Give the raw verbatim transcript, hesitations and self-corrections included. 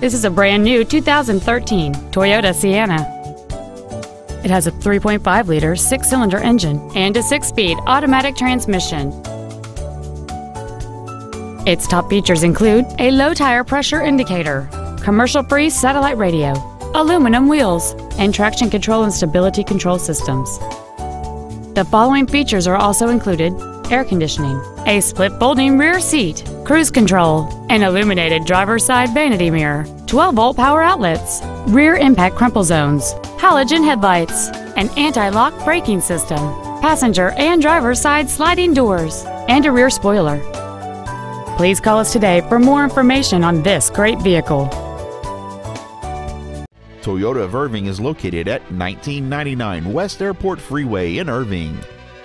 This is a brand new two thousand thirteen Toyota Sienna. It has a three point five liter six-cylinder engine and a six-speed automatic transmission. Its top features include a low-tire pressure indicator, commercial-free satellite radio, aluminum wheels, and traction control and stability control systems. The following features are also included: air conditioning, a split folding rear seat, cruise control, an illuminated driver's side vanity mirror, twelve volt power outlets, rear impact crumple zones, halogen headlights, an anti-lock braking system, passenger and driver's side sliding doors, and a rear spoiler. Please call us today for more information on this great vehicle. Toyota of Irving is located at nineteen ninety-nine West Airport Freeway in Irving.